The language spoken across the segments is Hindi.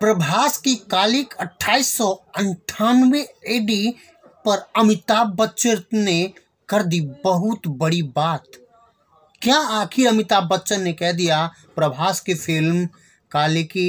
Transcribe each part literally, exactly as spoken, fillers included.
प्रभास की काल की अट्ठाईस सौ अट्ठानवे एडी पर अमिताभ बच्चन ने कर दी बहुत बड़ी बात। क्या आखिर अमिताभ बच्चन ने कह दिया प्रभास की फिल्म काल की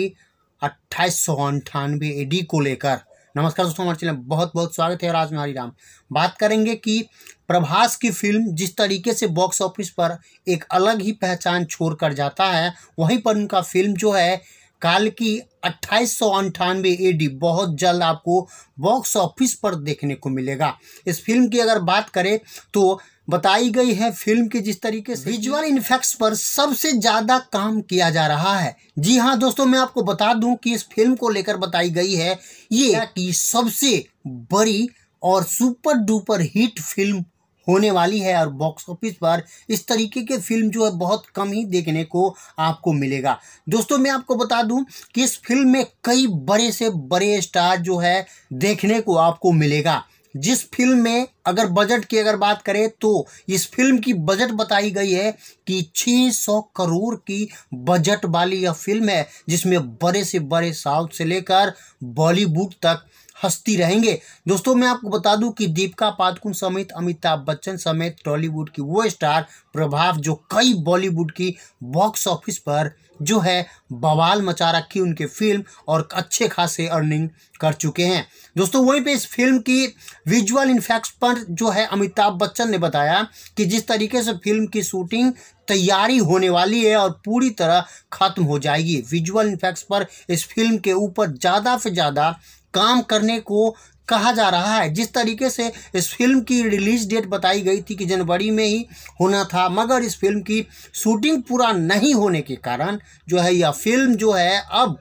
अट्ठाईस सौ अंठानवे एडी को लेकर। नमस्कार दोस्तों, हमारे चैनल बहुत बहुत स्वागत है और आज में हरिराम बात करेंगे कि प्रभास की फिल्म जिस तरीके से बॉक्स ऑफिस पर एक अलग ही पहचान छोड़ कर जाता है, वहीं पर उनका फिल्म जो है काल की अट्ठाईस सौ अंठानवे एडी बहुत जल्द आपको बॉक्स ऑफिस पर देखने को मिलेगा। इस फिल्म की अगर बात करें तो बताई गई है फिल्म के जिस तरीके से विजुअल इफेक्ट्स पर सबसे ज़्यादा काम किया जा रहा है। जी हाँ दोस्तों, मैं आपको बता दूं कि इस फिल्म को लेकर बताई गई है ये कि सबसे बड़ी और सुपर डुपर हिट फिल्म होने वाली है और बॉक्स ऑफिस पर इस तरीके के फिल्म जो है बहुत कम ही देखने को आपको मिलेगा। दोस्तों मैं आपको बता दूं कि इस फिल्म में कई बड़े से बड़े स्टार जो है देखने को आपको मिलेगा। जिस फिल्म में अगर बजट की अगर बात करें तो इस फिल्म की बजट बताई गई है कि छह सौ करोड़ की बजट वाली यह फिल्म है, जिसमें बड़े से बड़े साउथ से लेकर बॉलीवुड तक हस्ती रहेंगे। दोस्तों मैं आपको बता दूं कि दीपिका पादुकोण समेत अमिताभ बच्चन समेत टॉलीवुड की वो स्टार प्रभास जो कई बॉलीवुड की बॉक्स ऑफिस पर जो है बवाल मचा रखी उनके फिल्म और अच्छे खासे अर्निंग कर चुके हैं। दोस्तों वहीं पे इस फिल्म की विजुअल इफेक्ट्स पर जो है अमिताभ बच्चन ने बताया कि जिस तरीके से फिल्म की शूटिंग तैयारी होने वाली है और पूरी तरह खत्म हो जाएगी। विजुअल इफेक्ट्स पर इस फिल्म के ऊपर ज़्यादा से ज़्यादा काम करने को कहा जा रहा है। जिस तरीके से इस फिल्म की रिलीज डेट बताई गई थी कि जनवरी में ही होना था, मगर इस फिल्म की शूटिंग पूरा नहीं होने के कारण जो है यह फिल्म जो है अब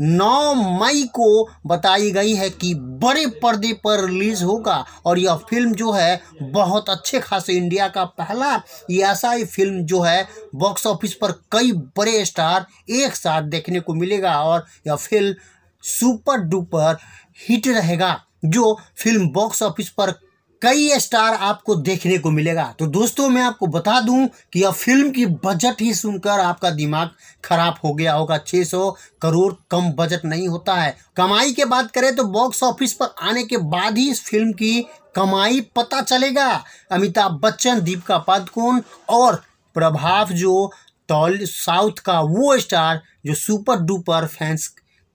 नौ मई को बताई गई है कि बड़े पर्दे पर रिलीज होगा। और यह फिल्म जो है बहुत अच्छे खासे इंडिया का पहला ऐसा ही फिल्म जो है बॉक्स ऑफिस पर कई बड़े स्टार एक साथ देखने को मिलेगा और यह फिल्म सुपर डुपर हिट रहेगा, जो फिल्म बॉक्स ऑफिस पर कई स्टार आपको देखने को मिलेगा। तो दोस्तों मैं आपको बता दूं कि यह फिल्म की बजट ही सुनकर आपका दिमाग खराब हो गया होगा। छह सौ करोड़ कम बजट नहीं होता है। कमाई की बात करें तो बॉक्स ऑफिस पर आने के बाद ही इस फिल्म की कमाई पता चलेगा। अमिताभ बच्चन, दीपिका पादुकोण और प्रभास जो टॉल साउथ का वो स्टार जो सुपर डुपर फैंस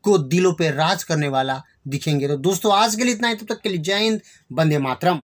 को दिलों पे राज करने वाला दिखेंगे। तो दोस्तों आज के लिए इतना ही, तब तक के लिए जय हिंद, वंदे मातरम।